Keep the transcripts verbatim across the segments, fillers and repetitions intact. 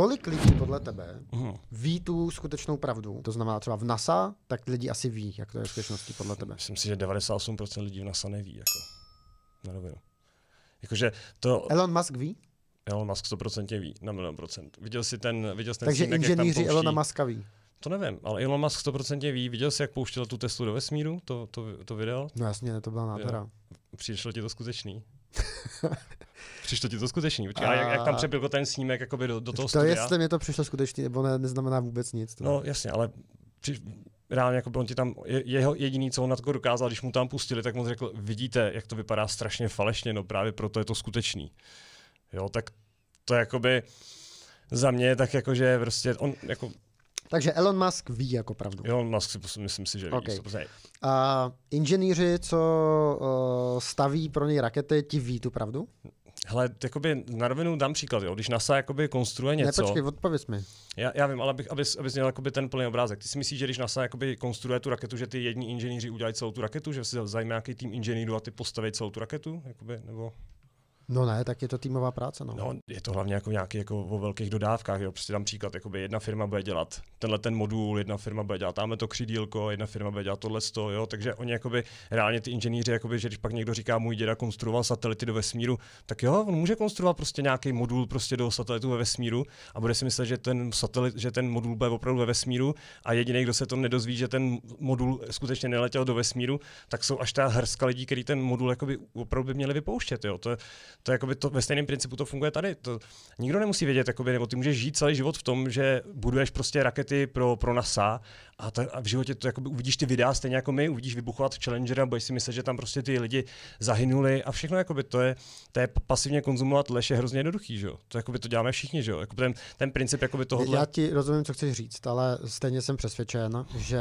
Kolik lidí podle tebe ví tu skutečnou pravdu? To znamená třeba v NASA, tak lidi asi ví, jak to je v skutečnosti podle tebe. Myslím si, že devadesát osm procent lidí v NASA neví. Jako. Na Jakože to... Elon Musk ví? Elon Musk sto procent ví, na milion procent. Viděl jsi ten, viděl jsi ten Takže snímek, inženýři Elona Muska ví. To nevím, ale Elon Musk sto procent ví. Viděl jsi, jak pouštěl tu Teslu do vesmíru? To, to, to video? No jasně, to byla nádhera. Přišlo ti to skutečný? Přišlo ti to skutečný? Počkej, a... jak, jak tam přepilko ten snímek jakoby do, do toho to studia? To jestli mě to přišlo skutečný, nebo ne, neznamená vůbec nic. To... No jasně, ale při... reálně jako on ti tam, jeho jediný, co on na to dokázal, když mu tam pustili, tak mu řekl, vidíte, jak to vypadá strašně falešně, no právě proto je to skutečný. Jo, tak to jakoby za mě tak jakože prostě on jako... Takže Elon Musk ví jako pravdu. Elon Musk si myslím si, že okay. ví. A inženýři, co staví pro něj rakety, ti ví tu pravdu? Hele, jakoby na rovinu dám příklad, jo. Když NASA jakoby konstruuje něco... Ne, počkej, odpověz mi. Já, já vím, ale abych, abys, abys měl jakoby ten plný obrázek. Ty si myslíš, že když NASA jakoby konstruuje tu raketu, že ty jední inženýři udělají celou tu raketu, že si zajme nějaký tým inženýrů a ty postaví celou tu raketu? Jakoby, nebo... No ne, tak je to týmová práce. No, no je to hlavně jako nějaký jako o velkých dodávkách. Jo. Prostě tam příklad, jakoby jedna firma bude dělat tenhle ten modul, jedna firma bude dělat tamhle to křídílko, jedna firma bude dělat tohle sto, jo. Takže oni jakoby, reálně ty inženýři, jakoby, že když pak někdo říká, můj děda konstruoval satelity do vesmíru, tak jo, on může konstruovat prostě nějaký modul prostě do satelitu ve vesmíru a bude si myslet, že ten, satelit, že ten modul bude opravdu ve vesmíru a jediný, kdo se to nedozví, že ten modul skutečně neletěl do vesmíru, tak jsou až ta hrska lidí, kteří ten modul jakoby, opravdu měli vypouštět. Jo. To je, To, jakoby, to ve stejném principu to funguje tady. To, nikdo nemusí vědět, jakoby, nebo ty můžeš žít celý život v tom, že buduješ prostě rakety pro, pro NASA a, ta, a v životě to jakoby, uvidíš ty videa stejně jako my, uvidíš vybuchovat Challengera, budeš si myslet, že tam prostě ty lidi zahynuli a všechno jakoby, to, je, to je pasivně konzumovat lež je hrozně jednoduchý. Že? To, jakoby, to děláme všichni. Že? Jakoby, ten, ten princip tohohle... Já ti rozumím, co chceš říct, ale stejně jsem přesvědčen, že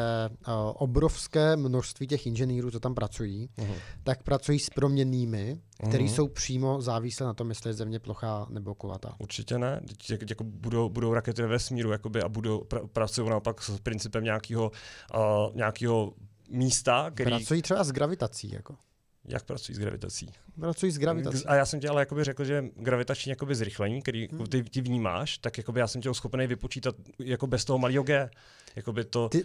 uh, obrovské množství těch inženýrů, co tam pracují, uh-huh. tak pracují s proměnnými, které uh-huh. jsou přímo závislé na tom, jestli je země plochá nebo kulatá. Určitě ne. Jako, jako budou, budou rakety ve vesmíru jakoby, a budou pra, pracují naopak s principem nějakého uh, nějakého místa, který... Pracují třeba s gravitací. Jako. Jak pracují s gravitací? Pracují s gravitací. A já jsem ti ale jakoby řekl, že gravitační jakoby zrychlení, který hmm. ty, ty vnímáš, tak jakoby já jsem tě schopený vypočítat jako bez toho malého G. Jakoby to... Ty...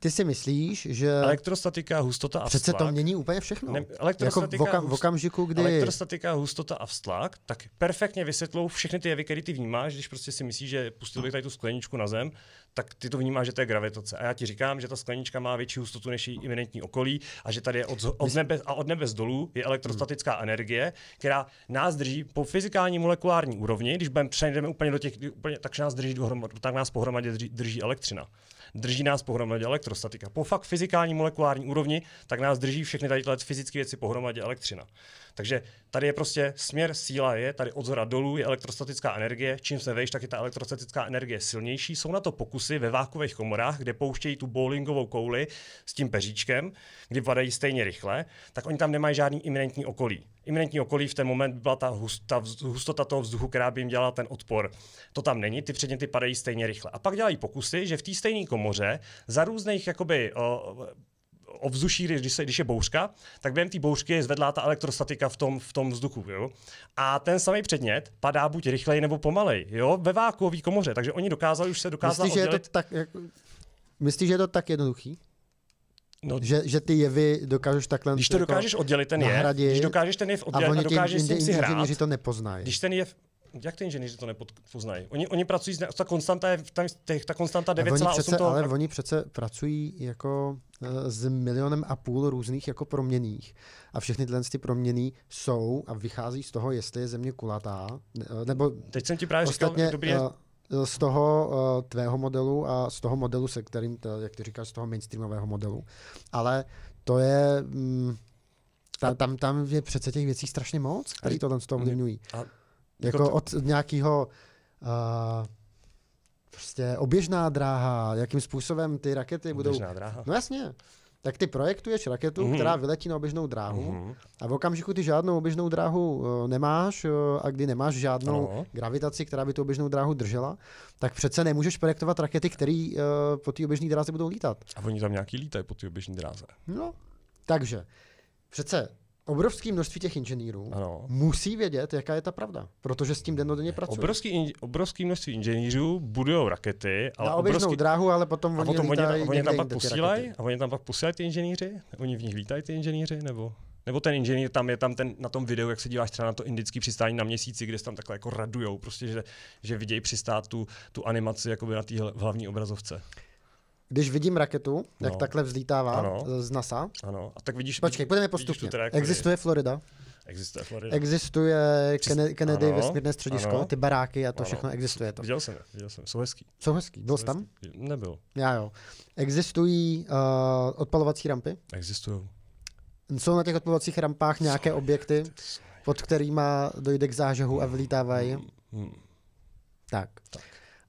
Ty si myslíš, že elektrostatika, hustota a vztlak. Přece to mění úplně všechno. Ne, elektrostatika, jako v, okam, v okamžiku, kdy elektrostatika, hustota a vztlak, tak perfektně vysvětlou všechny ty jevy, které ty vnímáš, když prostě si myslíš, že pustil bych tady tu skleničku na zem, tak ty to vnímáš, že to je gravitace. A já ti říkám, že ta sklenička má větší hustotu než její iminentní okolí a že tady je od, od nebe a od nebes dolů je elektrostatická hmm. energie, která nás drží po fyzikální molekulární úrovni, když budeme přejdeme úplně do těch úplně tak nás drží dohromady, tak nás pohromadě drží, drží elektřina. Drží nás pohromadě elektrostatika. Po fakt fyzikální molekulární úrovni, tak nás drží všechny tady tyhle fyzické věci pohromadě elektřina. Takže tady je prostě směr, síla je, tady odzora dolů je elektrostatická energie, čím se vejš, tak je ta elektrostatická energie silnější. Jsou na to pokusy ve vákových komorách, kde pouštějí tu bowlingovou kouli s tím peříčkem, kdy padají stejně rychle, tak oni tam nemají žádný iminentní okolí. Iminentní okolí v ten moment byla ta, hust, ta hustota toho vzduchu, která by jim dělala ten odpor. To tam není, ty předměty padají stejně rychle. A pak dělají pokusy, že v té stejné komoře za různých jakoby o, ovzduší, když, se, když je bouřka, tak během té bouřky je zvedlá ta elektrostatika v tom, v tom vzduchu. Jo? A ten samý předmět padá buď rychleji nebo pomalej, jo? Ve vákuové komoře. Takže oni dokázali, už se dokázali Myslíš, oddělit... že je to tak, jako... Myslíš, že je to tak jednoduchý? No, že, že ty jevy dokážeš takhle Když to jako dokážeš oddělit ten jev, když dokážeš ten jev oddělit a, a dokážeš s tím si hrát, to nepoznají. Když ten jev, jak ty inženýři to nepoznají? Oni, oni pracují, ta konstanta je, ta konstanta devět celá osm toho... Ale oni přece pracují jako s milionem a půl různých jako proměnných. A všechny tyhle ty proměnný jsou a vychází z toho, jestli je země kulatá, nebo... Teď jsem ti právě ostatně, říkal, dobrý je... z toho uh, tvého modelu a z toho modelu, se kterým, t, jak ty říkáš, z toho mainstreamového modelu. Ale to je... Mm, ta, tam, tam je přece těch věcí strašně moc, které tohle z toho ovlivňují. Jako od nějakého... Uh, prostě oběžná dráha, jakým způsobem ty rakety oběžná budou... Oběžná dráha? No jasně. Tak ty projektuješ raketu, mm-hmm. která vyletí na oběžnou dráhu mm-hmm. a v okamžiku ty žádnou oběžnou dráhu nemáš a kdy nemáš žádnou ano. gravitaci, která by tu oběžnou dráhu držela, tak přece nemůžeš projektovat rakety, které uh, po té oběžné dráze budou lítat. A oni tam nějaký lítají po té oběžné dráze. No, takže přece obrovské množství těch inženýrů ano. musí vědět, jaká je ta pravda, protože s tím dennodenně pracují. Obrovský, inž, obrovský množství inženýrů budujou rakety. Ale na oběžnou obrovský... dráhu, ale potom oni, potom oni, oni tam pak posílají, a oni tam pak posílají ty inženýři? Oni v nich lítají ty inženýři? Nebo, nebo ten inženýr tam je tam ten, na tom videu, jak se díváš třeba na to indické přistání na Měsíci, kde se tam takhle jako radujou, prostě, že, že vidějí přistát tu, tu animaci jakoby na té hlavní obrazovce. Když vidím raketu, jak no. takhle vzlítává ano. z NASA. Ano. A tak vidíš, počkej, pojďme postupně. Jako Existuje je. Florida. Existuje Florida. Existuje Kennedy, Kennedy ano. vesmírné středisko, ano. ty baráky a to ano. všechno existuje to. Viděl jsem, viděl jsem. Jsou hezký. Jsou hezký. Byl jsi tam? Nebyl. Já jo. Existují uh, odpalovací rampy? Existují. Jsou na těch odpalovacích rampách nějaké Sorry. objekty, pod kterýma dojde k zážehu hmm. a vylítávají? Hmm. Tak. tak.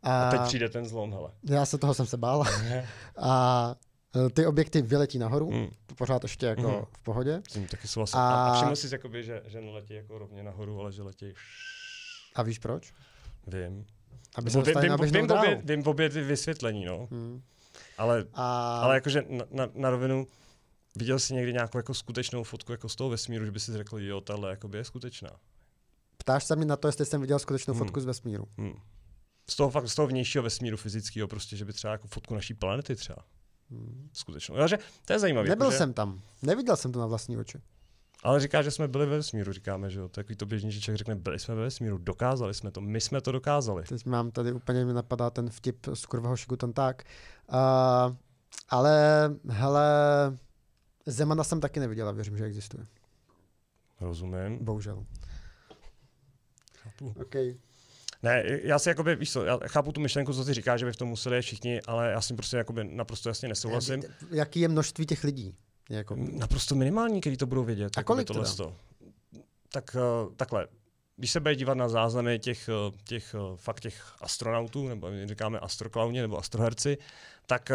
A, a teď přijde ten zlom, hele. Já se toho jsem se bál. A ty objekty vyletí nahoru, mm. to pořád ještě jako mm. v pohodě. Jsem taky souhlasil. A, a všiml jsi, jakoby, že, že neletí jako rovně nahoru, ale že letí... A víš proč? Vím. Aby se dostali na běžnou dráhu. Vím obě ty vysvětlení, no. Mm. Ale, a... ale jakože na, na, na rovinu, viděl jsi někdy nějakou jako skutečnou fotku jako z toho vesmíru, že by si řekl, jo, tahle jakoby je skutečná. Ptáš se mě na to, jestli jsem viděl skutečnou mm. fotku z vesmíru. Mm. Z toho, fakt, z toho vnějšího vesmíru fyzického, prostě, že by třeba jako fotku naší planety třeba. Hmm. Skutečnou. Takže to je zajímavé. Nebyl jako, jsem že... tam. Neviděl jsem to na vlastní oči. Ale říká, že jsme byli ve vesmíru, říkáme, že jo. Takový to běžný, že člověk řekne, byli jsme ve vesmíru, dokázali jsme to, my jsme to dokázali. Teď mám tady úplně, mi napadá ten vtip z Kurvaho Šikutanták. Uh, ale hele, Zemana jsem taky neviděla, věřím, že existuje. Rozumím. Bohužel. Chápu. Okay. Ne, já si jakoby, víš co, já chápu tu myšlenku, co ty říkáš, že by v tom museli všichni, ale já si prostě jakoby naprosto jasně nesouhlasím. Jaký je množství těch lidí? Jako... Naprosto minimální, kteří to budou vědět. A kolik teda? Tak takhle, když se bude dívat na záznamy těch, těch, fakt těch astronautů, nebo říkáme astroklauně nebo astroherci, tak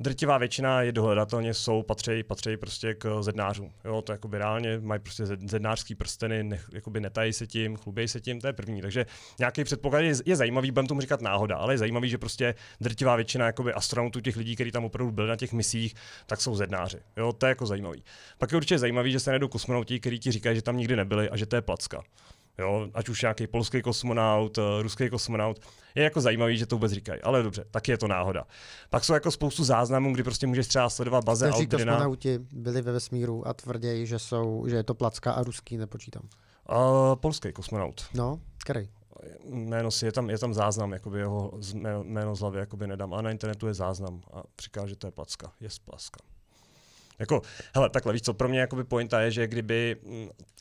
drtivá většina je dohledatelně, jsou, patří, patří prostě k zednářům. Jo, to jakoby reálně mají prostě zednářský prsteny, ne, jakoby netají se tím, chlubějí se tím, to je první. Takže nějaký předpoklad je, je zajímavý, budeme tomu říkat náhoda, ale je zajímavý, že prostě drtivá většina jakoby astronautů, těch lidí, kteří tam opravdu byli na těch misích, tak jsou zednáři. Jo, to je jako zajímavý. Pak je určitě zajímavý, že se najdou kosmonauti, kteří ti říkají, že tam nikdy nebyli a že to je placka. Jo, ať už nějaký polský kosmonaut, ruský kosmonaut, je jako zajímavý, že to vůbec říkají, ale dobře, taky je to náhoda. Pak jsou jako spoustu záznamů, kdy prostě můžeš třeba sledovat baze Aldrina. Kteří kosmonauti byli ve vesmíru a tvrději, že jsou, že je to placka a ruský nepočítám. Uh, polský kosmonaut. No, který? Jméno si, je tam, je tam záznam, jakoby jeho jméno z hlavy jakoby nedám, a na internetu je záznam a říká, že to je placka, jest placka. Jako, hele, takhle, víš co, pro mě jakoby pointa je, že kdyby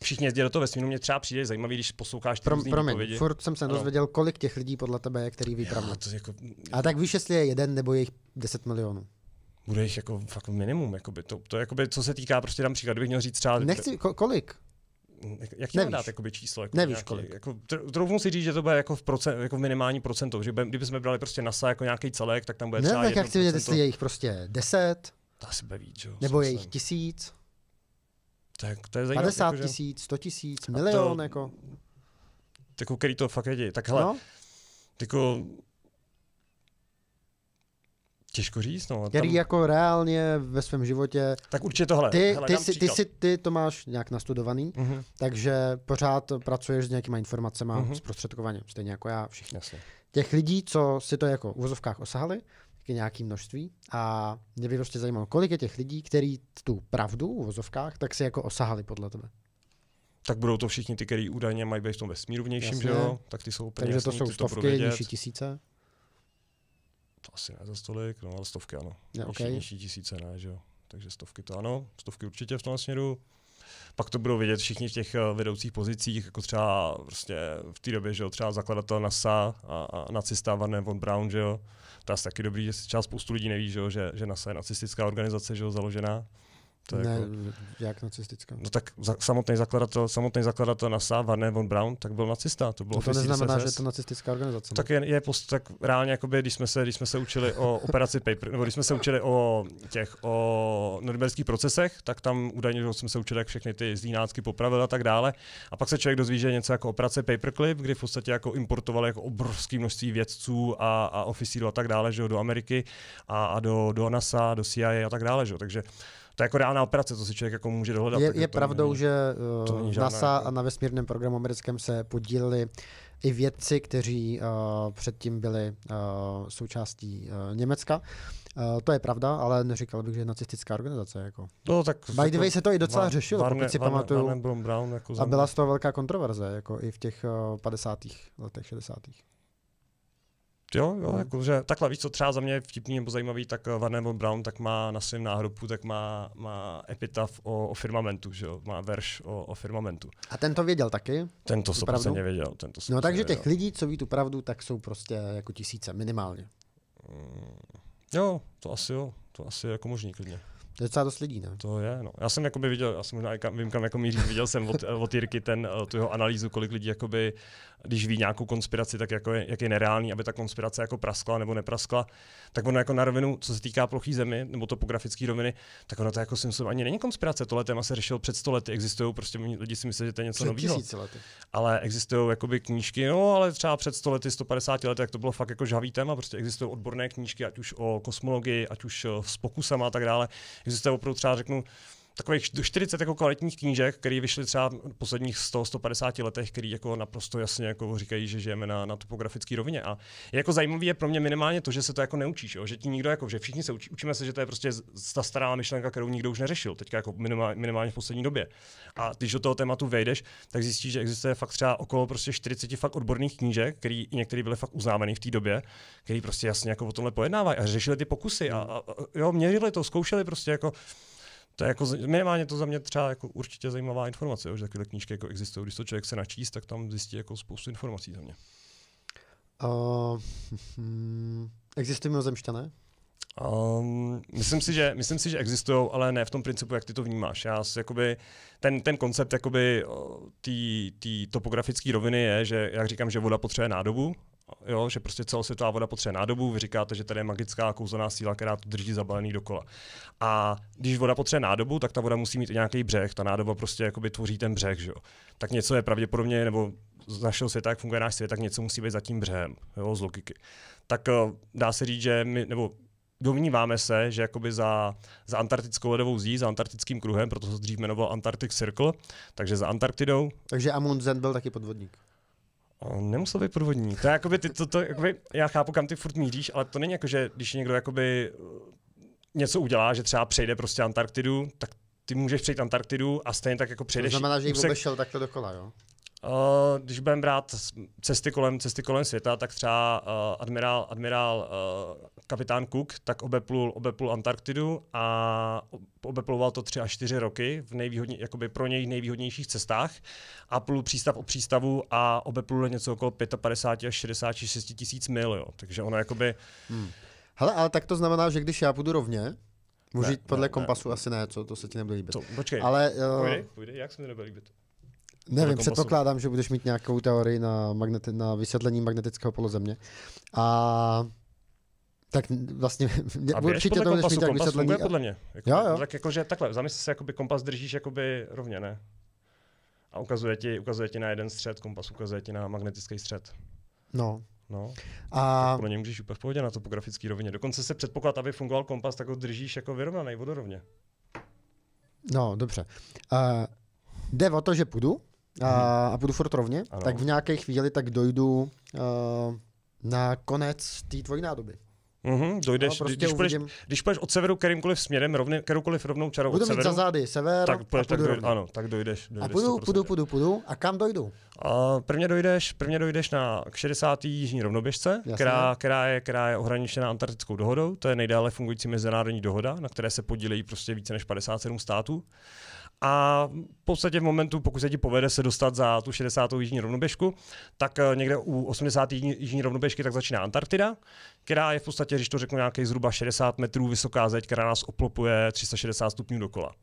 všichni jezdili do toho vesmíru, mě třeba přijde zajímavý, když posloucháš ty různý výpovědi. Furt jsem se dozvěděl, kolik těch lidí podle tebe je, který ví pravdu. Jako... A tak víš, jestli je jeden nebo je jich deset milionů. Bude jich jako fakt minimum, jakoby. To, to jakoby, co se týká, prostě tam příklad, kdybych měl říct třeba... Nechci, ko- kolik? Jaký mám dát jakoby, číslo? Jako nevíš nějaký, kolik. Jako, troufnu si říct, že to bude jako v, procent, jako v minimální procentu, že kdyby jsme brali prostě NASA jako nějaký celek, tak tam bude třeba ne, tak já chci vědět, jestli je jich prostě deset. Víc, nebo je jich tisíc, tak to je zajímavé, padesát tisíc, sto tisíc, milion, to, jako. Tako, který to fakt vědějí. Tak hele, no. Tako, těžko říct, no. Který tam, jako reálně ve svém životě. Tak určitě tohle. Ty, hele, ty, si, ty, si, ty to máš nějak nastudovaný, uh-huh. takže pořád pracuješ s nějakýma informacemi uh-huh. zprostředkovaně, stejně jako já všichni. Jasně. Těch lidí, co si to jako v uvozovkách osahali, k nějaký množství a mě by prostě zajímalo, kolik je těch lidí, kteří tu pravdu v vozovkách, tak si jako osahali podle tebe. Tak budou to všichni ty, kteří údajně mají být v tom vesmíru vnějším, že jo? Tak ty jsou úplně. Takže jasný, to jsou stovky, nižší tisíce? To asi ne za stolik, no ale stovky ano. Ne, okay. nižší, nižší tisíce ne, že jo? Takže stovky to ano, stovky určitě v tom směru. Pak to budou vědět všichni v těch vedoucích pozicích, jako třeba prostě v té době, že jo, třeba zakladatel NASA a, a nacista Wernher von Braun, že jo. To je taky dobrý, že třeba spoustu lidí neví, že jo, že, že NASA je nacistická organizace, že jo, založená. To je ne, jako, jak nacistická? No tak za, samotný zakladatel, samotný zakladatel NASA Wernher von Braun, tak byl nacista, to bylo no to neznamená, že je to nacistická organizace. Ne? Tak je, je post, tak reálně jakoby, když jsme se, když jsme se učili o operaci Paper, nebo když jsme se učili o těch o norimberských procesech, tak tam údajně že jsme se učili, jak všechny ty zlínácky popravili a tak dále. A pak se člověk dozví, že je něco jako operace Paperclip, kdy v podstatě jako importovali jako obrovské množství vědců a a oficírů a tak dále, že jo, do Ameriky a, a do do NASA, do C I A a tak dále, že jo. Takže to je jako reálná operace, to si člověk jako může dohledat. Je, je pravdou, není, že NASA jako... a na vesmírném programu americkém se podíleli i vědci, kteří uh, předtím byli uh, součástí uh, Německa. Uh, to je pravda, ale neříkal bych, že je nacistická organizace. Jako. No, tak by the way se to i docela řešilo, Varne, pokud si Varne, pamatuju. Varne Brom Brown, jako a byla z toho velká kontroverze, jako i v těch uh, padesátých letech, šedesátých Jo, jo, jako, že takhle víc, co třeba za mě vtipný nebo zajímavý, tak Wernher von Braun tak má na svém náhrobu, tak má, má epitaf o, o firmamentu, že jo, má verš o, o firmamentu. A ten to věděl taky? Ten to stoprocentně věděl. Ten to no takže věděl. Těch lidí, co ví tu pravdu, tak jsou prostě jako tisíce minimálně. Mm, jo, to asi jo, to asi je jako možný klidně. To je docela dost lidí, ne? To je, no. Já jsem jakoby viděl, já jsem možná vím, kam jako míří, viděl jsem od, od Jirky ten, tu jeho analýzu, kolik lidí jakoby, když ví nějakou konspiraci, tak jako je, jak je nereálný, aby ta konspirace jako praskla nebo nepraskla, tak ono jako na rovinu, co se týká plochý zemi nebo topografické roviny, tak ono to jako jsem ani není konspirace, tohle téma se řešilo před sto lety, existují prostě lidi si myslí, že to je něco nového. Ale existují jakoby knížky, no, ale třeba před sto lety, sto padesáti lety, tak to bylo fakt jako žhavý téma, prostě existují odborné knížky, ať už o kosmologii, ať už s pokusama a tak dále. Existuje opravdu třeba řeknu takových čtyřicet jako kvalitních knížek, které vyšly třeba v posledních sto, sto padesáti letech, které jako naprosto jasně jako říkají, že žijeme na, na topografické rovině. A je jako zajímavé je pro mě minimálně to, že se to jako neučíš, jo? Že ti nikdo jako, že všichni se učí, učíme se, že to je prostě ta stará myšlenka, kterou nikdo už neřešil, teďka jako minimálně, minimálně v poslední době. A když do toho tématu vejdeš, tak zjistíš, že existuje fakt třeba okolo prostě čtyřicet fakt odborných knížek, které některé byly fakt uznávané v té době, které prostě jasně jako o tomhle pojednávají a řešili ty pokusy a, a, a jo, měřili to, zkoušeli prostě jako. To je jako minimálně to za mě třeba jako určitě zajímavá informace, jo, že takové knížky jako existují. Když to člověk se načíst, tak tam zjistí jako spoustu informací za mě. Uh, hmm, existují mimozemšťané? Um, myslím si, že, myslím si, že existují, ale ne v tom principu, jak ty to vnímáš. Já si, jakoby, ten, ten koncept té topografické roviny je, že jak říkám, že voda potřebuje nádobu. Jo, že prostě celosvětová voda potřebuje nádobu, vy říkáte, že tady je magická kouzelná síla, která to drží zabalený dokola. A když voda potřebuje nádobu, tak ta voda musí mít i nějaký břeh, ta nádoba prostě jakoby tvoří ten břeh, že jo. Tak něco je pravděpodobně, nebo z našeho světa, jak funguje náš svět, tak něco musí být za tím břehem, jo, z logiky. Tak dá se říct, že my, nebo domníváme se, že jakoby za, za antarktickou ledovou zdí, za antarktickým kruhem, proto se dřív jmenoval Antarctic Circle, takže za Antarktidou. Takže Amundsen byl taky podvodník. Nemusel být průvodní. To je jakoby, ty, to, to, jakoby, já chápu, kam ty furt míříš, ale to není jako, že když někdo jakoby něco udělá, že třeba přejde prostě Antarktidu, tak ty můžeš přejít Antarktidu a stejně tak jako přejdeš. To znamená, že jich obešel takhle dokola, jo? Uh, když budeme brát cesty kolem, cesty kolem světa, tak třeba uh, admirál, admirál uh, kapitán Cook tak obeplul, obeplul Antarktidu a obepluval to tři až čtyři roky v nejvýhodně, jakoby pro něj nejvýhodnějších cestách a plul přístav o přístavu a obeplul něco okolo padesát pět až šedesát šest tisíc mil, jo. Takže ono jakoby... Hmm. Hele, ale tak to znamená, že když já půjdu rovně, můžu jít podle ne, kompasu ne. Asi ne, co? To se ti nebude líbit. To, počkej, ale, uh... půjde, půjde, jak se mi nebude líbit? Nevím, předpokládám, že budeš mít nějakou teorii na, magneti- na vysvětlení magnetického polozemě. A tak vlastně a určitě to budeš kompasu, mít nějak vysvětlení. Kompas podle mě. Jako, jo, jo. Tak jakože takhle, zamysl se, jakoby kompas držíš jakoby rovně, ne? A ukazuje ti, ukazuje ti na jeden střed, kompas ukazuje ti na magnetický střed. No. No, a... podle mě můžeš úplně v pohodě na topografické rovině. Dokonce se předpoklad, aby fungoval kompas, tak ho držíš jako vyrovnaný vodorovně. No, dobře. Uh, jde o to, že půjdu. A, a budu furt rovně, ano. Tak v nějaké chvíli tak dojdu uh, na konec té tvojí nádoby. Mm-hmm, dojdeš, no, prostě když, uvidím... půjdeš, když půjdeš od severu kterýmkoliv směrem, rovny, kteroukoliv rovnou čarou budu od severu, mít za zády sever, tak, půjdeš, tak, dojde, ano, tak dojdeš. dojdeš a půjdu, půjdu, půjdu, půjdu. A kam dojdu? A prvně dojdeš, prvně dojdeš na k šedesáté jižní rovnoběžce, která, která, je, která je ohraničena Antarktickou dohodou. To je nejdále fungující mezinárodní dohoda, na které se podílejí prostě více než padesát sedm států. A v podstatě v momentu, pokud se ti povede se dostat za tu šedesátou jižní rovnoběžku, tak někde u osmdesáté jižní rovnoběžky tak začíná Antarktida, která je v podstatě, když to řeknu, nějaký zhruba šedesát metrů vysoká zeď, která nás oplopuje tři sta šedesát stupňů dokola.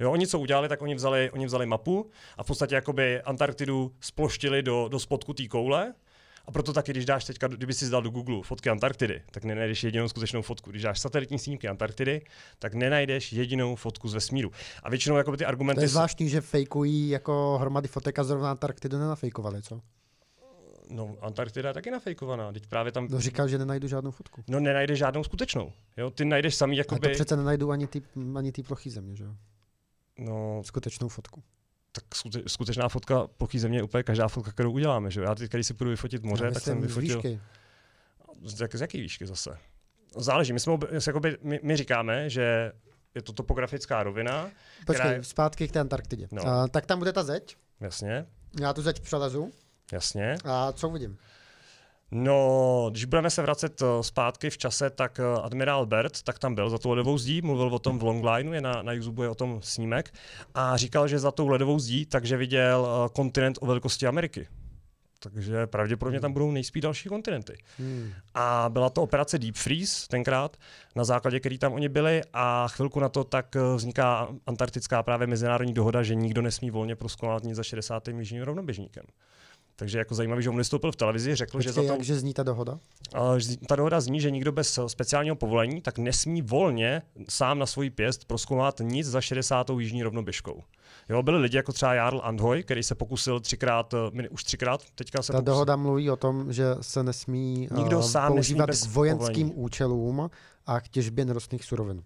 Jo, oni co udělali, tak oni vzali, oni vzali mapu a v podstatě jakoby Antarktidu sploštili do, do spodku té koule. A proto taky, když dáš teďka, kdyby si dal do Google fotky Antarktidy, tak nenajdeš jedinou skutečnou fotku. Když dáš satelitní snímky Antarktidy, tak nenajdeš jedinou fotku z vesmíru. A většinou jako ty argumenty... To je zvláštní, že fejkují jako hromady fotek a zrovna Antarktidu nenafejkovali, co? No, Antarktida je taky nafejkovaná. Teď právě tam... No, říkal, že nenajdu žádnou fotku. No, nenajdeš žádnou skutečnou. Jo? Ty najdeš samý jakoby... Ale to přece nenajdu ani ty, ani ty plochy země, že jo? No... Skutečnou fotku. Tak skutečná fotka plochý země je úplně každá fotka, kterou uděláme, že jo? Já teď, když si půjdu vyfotit moře, tak jsem vyfotil... Výšky. Z jaké výšky zase? Záleží. My, jsme, jakoby, my, my říkáme, že je to topografická rovina. Počkej, která je... zpátky k té Antarktidě. No. A, tak tam bude ta zeď. Jasně. Já tu zeď přelezu. Jasně. A co uvidím? No, když budeme se vracet zpátky v čase, tak admirál Bert, tak tam byl za tou ledovou zdí, mluvil o tom v Longlineu, je na, na YouTube je o tom snímek, a říkal, že za tou ledovou zdí, takže viděl kontinent o velikosti Ameriky. Takže pravděpodobně tam budou nejspíš další kontinenty. Hmm. A byla to operace Deep Freeze tenkrát, na základě který tam oni byli, a chvilku na to tak vzniká antarktická právě mezinárodní dohoda, že nikdo nesmí volně prozkoumat nic za šedesátým jižním rovnoběžníkem. Takže jako zajímavý, že on vystoupil v televizi, řekl, Počkej, že za to... jak, že zní ta dohoda? Uh, ta dohoda zní, že nikdo bez speciálního povolení tak nesmí volně sám na svůj pěst prozkoumat nic za šedesátou jižní rovnoběžkou. Jo, byli lidi jako třeba Jarl Andhoj, který se pokusil třikrát, uh, už třikrát, teďka se Ta pokusil. Dohoda mluví o tom, že se nesmí uh, nikdo sám používat nesmí k vojenským povolení. Účelům a k těžbě nerostných surovin.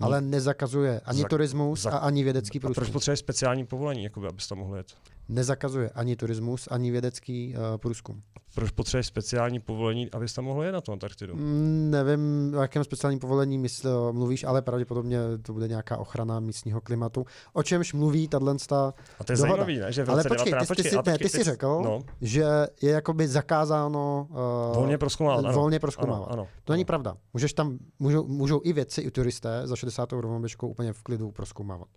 Ale nezakazuje ani Zak, turismus zak, a ani vědecký průzkum. A proč potřebuje speciální povolení, jakoby, abys tam mohl jet? Nezakazuje ani turismus, ani vědecký uh, průzkum. A proč potřebuje speciální povolení, abys tam mohl jet na tu Antarktidu? Mm, nevím, o jakém speciálním povolení mysl, mluvíš, ale pravděpodobně to bude nějaká ochrana místního klimatu. O čemž mluví tato A to je dohoda. Zajímavý, ne? Že v ale počkej, ty, počkej, ty, počkej, ne, ty jsi ty, řekl, no. že je jakoby zakázáno uh, volně prozkoumávat. Volně prozkoumávat. Ano, ano, to není ano. pravda. Můžeš tam, můžou, můžou i vědci, i turisté za šedesátou rovnoběžkou úplně v klidu prozkoumávat.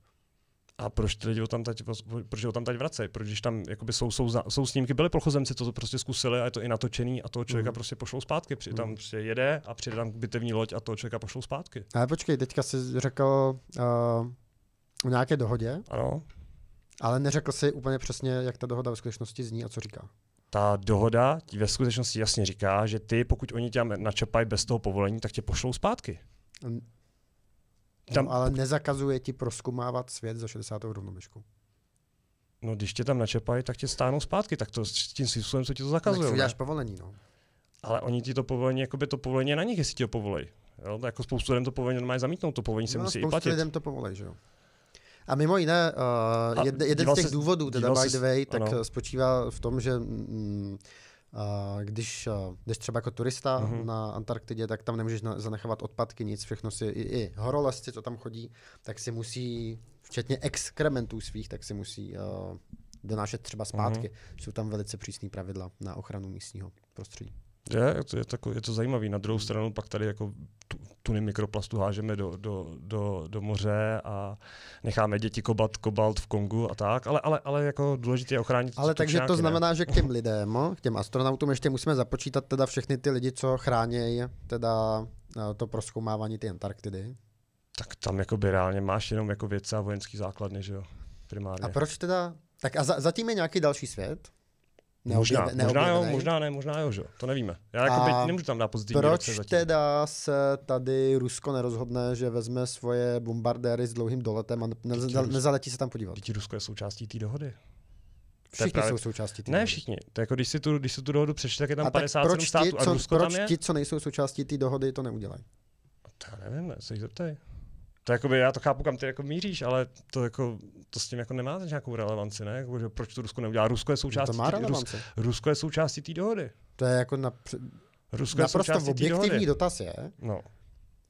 A proč ty lidi ho tam teď, proč ho tam teď vracejí? Proč když tam jakoby jsou, jsou, jsou snímky, byli plochozemci, to, to prostě zkusili a je to i natočený a toho člověka mm. prostě pošlou zpátky. Při, mm. Tam prostě jede a přijde tam bitevní loď a toho člověka pošlou zpátky. Ale počkej, teďka jsi řekl uh, o nějaké dohodě, ano. ale neřekl jsi úplně přesně, jak ta dohoda ve skutečnosti zní a co říká. Ta dohoda ti ve skutečnosti jasně říká, že ty, pokud oni tě načepají bez toho povolení, tak tě pošlou zpátky. Mm. Tam, no, ale nezakazuje ti prozkumávat svět za šedesátou rovnoběžkou. No, když tě tam načepají, tak tě stáhnou zpátky, tak to tím způsobem, co ti to zakazuje. Tak si dáš povolení, no. Ale oni ti to povolení, jakoby to povolení je na nich, jestli ti ho povolej. Jo? Jako spoustu lidem to povolení normálně zamítnout, to povolení se no, musí i platit. No, lidem to povolej, že jo. A mimo jiné, uh, jed, jeden z těch se, důvodů, teda by the way, tak ano. spočívá v tom, že mm, Uh, když uh, jdeš třeba jako turista mm-hmm. na Antarktidě, tak tam nemůžeš na, zanechávat odpadky, nic, všechno si, i, i horolezci, co tam chodí, tak si musí, včetně exkrementů svých, tak si musí uh, donášet třeba zpátky. Mm-hmm. Jsou tam velice přísný pravidla na ochranu místního prostředí. Je to, je, to, je to zajímavý. Na druhou stranu pak tady jako tuny mikroplastu hážeme do, do, do, do moře a necháme děti kobat kobalt v Kongu a tak, ale, ale, ale jako důležité je ochránit. Ale takže to znamená, ne? že k těm lidem, k těm astronautům ještě musíme započítat teda všechny ty lidi, co chránějí teda to prozkoumávání ty Antarktidy. Tak tam jakoby reálně máš jenom jako vědce a vojenský základny, že jo, primárně. A proč teda, tak a za, zatím je nějaký další svět? Možná, možná jo, možná ne, možná jo, že? To nevíme. Já jako nemůžu tam dát pozitivní reakce zatím. Proč teda se tady Rusko nerozhodne, že vezme svoje bombardéry s dlouhým doletem a ne- nezaletí se tam podívat? Teď Rusko je součástí té dohody. Všichni právě... jsou součástí té dohody. Ne všichni. To jako, když si tu, když si tu dohodu přečte, tak je tam a padesát sedm států a Rusko tam je. Proč ti, co nejsou součástí té dohody, to neudělají? To já nevím, ne, se jich zeptej. To jakoby, já to chápu, kam ty jako míříš, ale to, jako, to s tím jako nemá nějakou relevanci, ne? Jako, že proč to Rusko neudělá? Rusko je součástí no té Rus, Rusko je součástí té dohody. To je jako na, Rusko naprosto je objektivní dotaz je, no.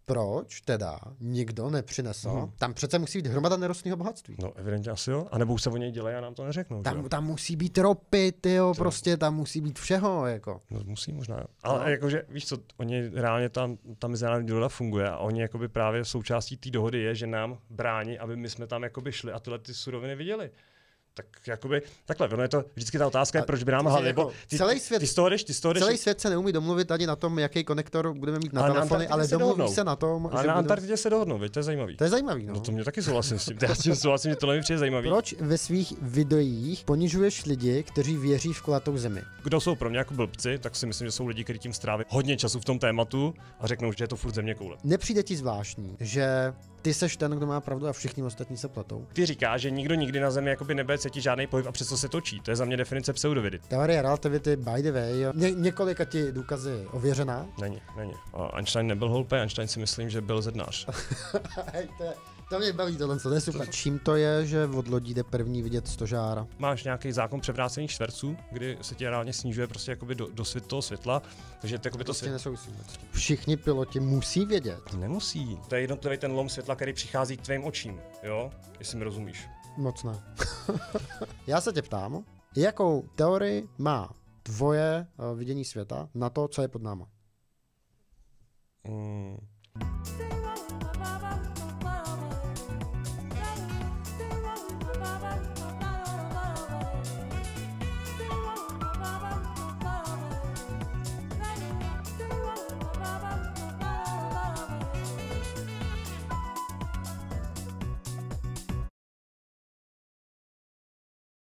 proč teda nikdo nepřinesl? No. Tam přece musí být hromada nerostného bohatství. No evidentně asi jo, anebo už se o něj dělají a nám to neřeknou. Tam, tam musí být ropy, tyjo, to. prostě tam musí být všeho. Jako. No musí možná, ale no. jakože víš co, oni reálně tam, ta mezinárodní dohoda funguje a oni jakoby právě součástí té dohody je, že nám brání, aby my jsme tam jakoby šli a tyhle ty suroviny viděli. Tak jakoby, takhle, ono je to vždycky ta otázka, a proč by nám hlavně, jako, ty, celý svět, ty z toho jdeš, ty z toho jdeš. Celý svět se neumí domluvit ani na tom, jaký konektor budeme mít na telefony, ale domluví se, se na tom, a že na Antarktidě budou... se dohodnou, veď, to je zajímavý. To je zajímavý, no. No to mě taky souhlasím s tím, já s tím souhlasím, že tohle mi přijde zajímavý. Proč ve svých videích ponižuješ lidi, kteří věří v kulatou zemi? Kdo jsou pro mě jako blbci, tak si myslím, že jsou lidi, kteří tím stráví hodně času v tom tématu a řeknou, že je to furt zeměkoule. Nepřijde ti zvláštní, že ty seš ten, kdo má pravdu a všichni ostatní se platou? Ty říkáš, že nikdo nikdy na zemi jakoby nebyl cítí žádný pohyb a přesto se točí. To je za mě definice pseudovědy. Teorie relativity, by the way, Ně, několika ti důkazy ověřená? Není, není. A Einstein nebyl hloupý, Einstein si myslím, že byl zednář. To mě baví tohle, to je super. Čím to je, že od lodí jde první vidět stožára? Máš nějaký zákon převrácených čtverců, kdy se ti reálně snižuje prostě jakoby do, do svět toho světla, takže to prostě svět... nesouvisí. Všichni piloti musí vědět. Nemusí. To je jednotlivý ten lom světla, který přichází k tvým očím, jo? Jestli mi rozumíš. Moc ne. Já se tě ptám, jakou teorii má tvoje vidění světa na to, co je pod náma? Hmm.